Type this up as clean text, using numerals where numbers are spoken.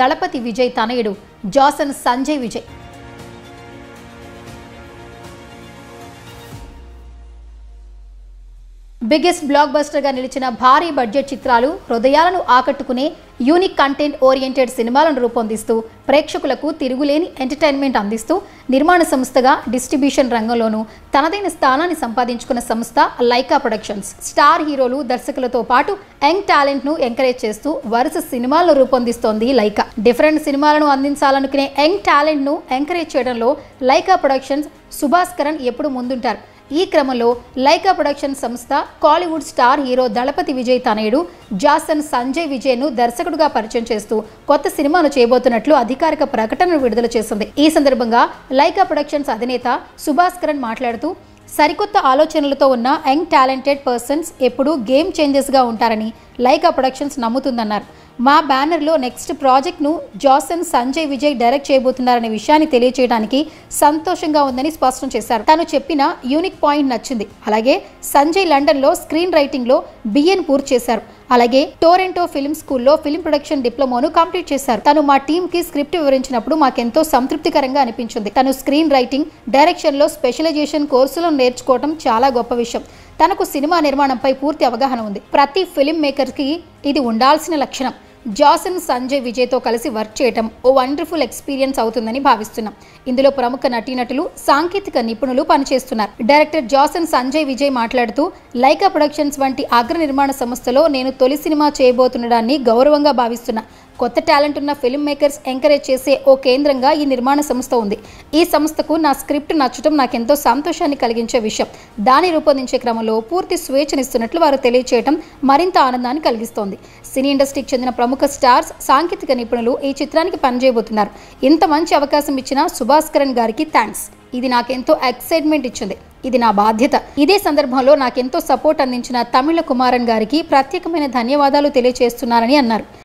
దళపతి విజయ్ తనయుడు Jason Sanjay Vijay. Biggest blockbuster గా నిలిచిన భారీ బడ్జెట్ చిత్రాలు హృదయాలను ఆకట్టుకునే యూనిక్ కంటెంట్ ఓరియంటెడ్ సినిమాలను రూపొందిస్తూ ప్రేక్షకులకు తిరుగులేని ఎంటర్టైన్మెంట్ అందిస్తూ నిర్మాణ సంస్థగా డిస్ట్రిబ్యూషన్ రంగంలోనూ తనదైన స్థానాన్ని సంపాదించుకున్న సంస్థ లైకా ప్రొడక్షన్స్. స్టార్ హీరోలు దర్శకులతో పాటు యంగ్ టాలెంట్ ను ఎంకరేజ్ చేస్తూ వరుస సినిమాలను రూపొందిస్తోంది లైకా. డిఫరెంట్ సినిమాలను అందించాలనుకునే యంగ్ టాలెంట్ ను ఎంకరేజ్ చేయడంలో లైకా ప్రొడక్షన్స్ సుభాస్కరన్ ఎప్పుడు ముందుంటారు. ఈ క్రమంలో లైకా ప్రొడక్షన్ సంస్థ కాలీవుడ్ స్టార్ హీరో దళపతి విజయ్ తనయుడు జాసన్ సంజయ్ విజయ్ను దర్శకుడిగా పరిచయం చేస్తూ కొత్త సినిమాను చేయబోతున్నట్లు అధికారిక ప్రకటనను విడుదల చేసింది. ఈ సందర్భంగా లైకా ప్రొడక్షన్స్ అధినేత సుభాస్కరన్ మాట్లాడుతూ సరికొత్త ఆలోచనలతో ఉన్న యంగ్ టాలెంటెడ్ పర్సన్స్ ఎప్పుడూ గేమ్ చేంజెస్గా ఉంటారని లైకా ప్రొడక్షన్స్ నమ్ముతుందన్నారు. మా బ్యానర్లో నెక్స్ట్ ప్రాజెక్ట్ను జాసన్ సంజయ్ విజయ్ డైరెక్ట్ చేయబోతున్నారనే విషయాన్ని తెలియచేయడానికి సంతోషంగా ఉందని స్పష్టం చేశారు. తాను చెప్పిన యూనిక్ పాయింట్ నచ్చింది. అలాగే సంజయ్ లండన్లో స్క్రీన్ రైటింగ్లో బిఎన్ పూర్తి చేశారు. అలాగే టొరంటో ఫిల్మ్ స్కూల్లో ఫిల్మ్ ప్రొడక్షన్ డిప్లొమాను కంప్లీట్ చేశారు. తను మా టీంకి స్క్రిప్ట్ వివరించినప్పుడు మాకెంతో సంతృప్తికరంగా అనిపించింది. తను స్క్రీన్ రైటింగ్, డైరెక్షన్లో స్పెషలైజేషన్ కోర్సులను నేర్చుకోవడం చాలా గొప్ప విషయం. తనకు సినిమా నిర్మాణంపై పూర్తి అవగాహన ఉంది. ప్రతి ఫిల్మ్ మేకర్కి ఇది ఉండాల్సిన లక్షణం. జాసన్ సంజయ్ విజయ్తో కలిసి వర్క్ చేయటం ఓ వండర్ఫుల్ ఎక్స్పీరియన్స్ అవుతుందని భావిస్తున్నాం. ఇందులో ప్రముఖ నటీనటులు, సాంకేతిక నిపుణులు పనిచేస్తున్నారు. డైరెక్టర్ జాసన్ సంజయ్ విజయ్ మాట్లాడుతూ లైకా ప్రొడక్షన్స్ వంటి అగ్ర నిర్మాణ సంస్థలో నేను తొలి సినిమా చేయబోతుండడాన్ని గౌరవంగా భావిస్తున్నా. కొత్త టాలెంట్ ఉన్న ఫిల్మ్ మేకర్స్ ఎంకరేజ్ చేసే ఓ కేంద్రంగా ఈ నిర్మాణ సంస్థ ఉంది. ఈ సంస్థకు నా స్క్రిప్ట్ నచ్చడం నాకెంతో సంతోషాన్ని కలిగించే విషయం. దాన్ని రూపొందించే క్రమంలో పూర్తి స్వేచ్ఛనిస్తున్నట్లు వారు తెలియచేయటం మరింత ఆనందాన్ని కలిగిస్తోంది. సినీ ఇండస్ట్రీకి చెందిన ప్రముఖ స్టార్స్, సాంకేతిక నిపుణులు ఈ చిత్రానికి పనిచేయబోతున్నారు. ఇంత మంచి అవకాశం ఇచ్చిన సుభాస్కరన్ గారికి థ్యాంక్స్. ఇది నాకెంతో ఎక్సైట్మెంట్ ఇచ్చింది. ఇది నా బాధ్యత. ఇదే సందర్భంలో నాకెంతో సపోర్ట్ అందించిన తమిళ కుమారన్ గారికి ప్రత్యేకమైన ధన్యవాదాలు తెలియజేస్తున్నానని అన్నారు.